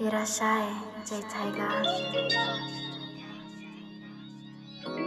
Irashai, Jai Tyga. Irashai, Jai Tyga. Irashai,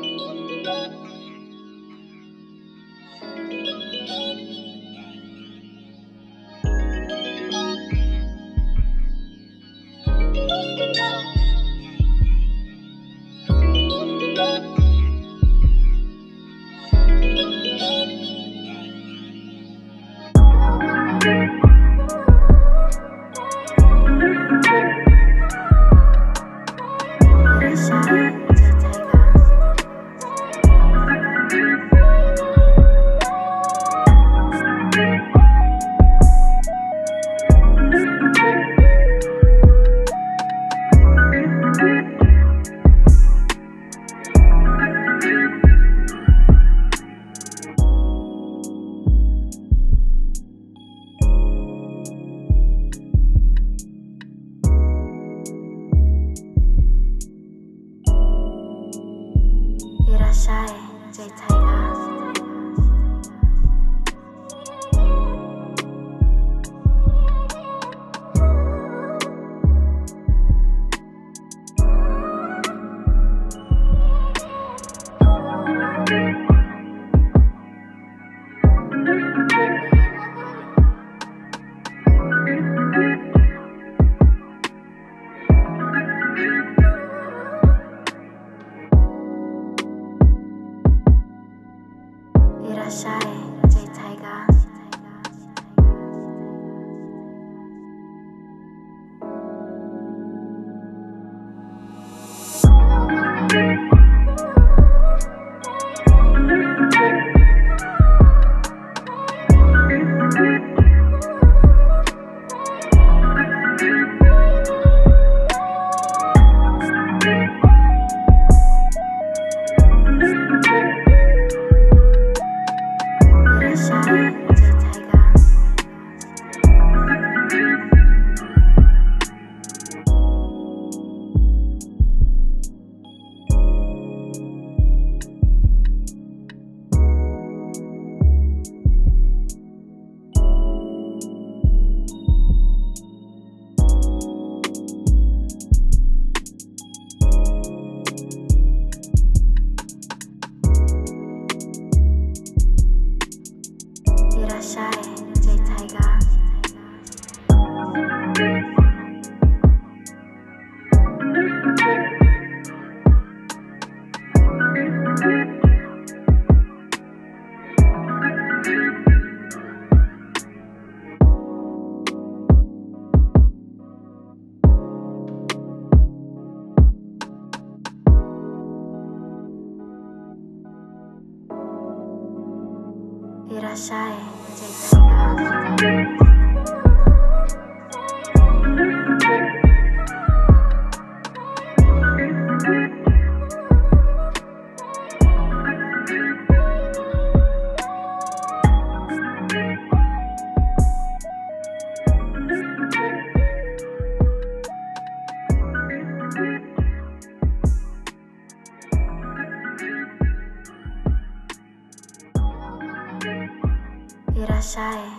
Jai Tyga. Irashai, Jai Tyga. Irashai, Jai Tyga. Irashai.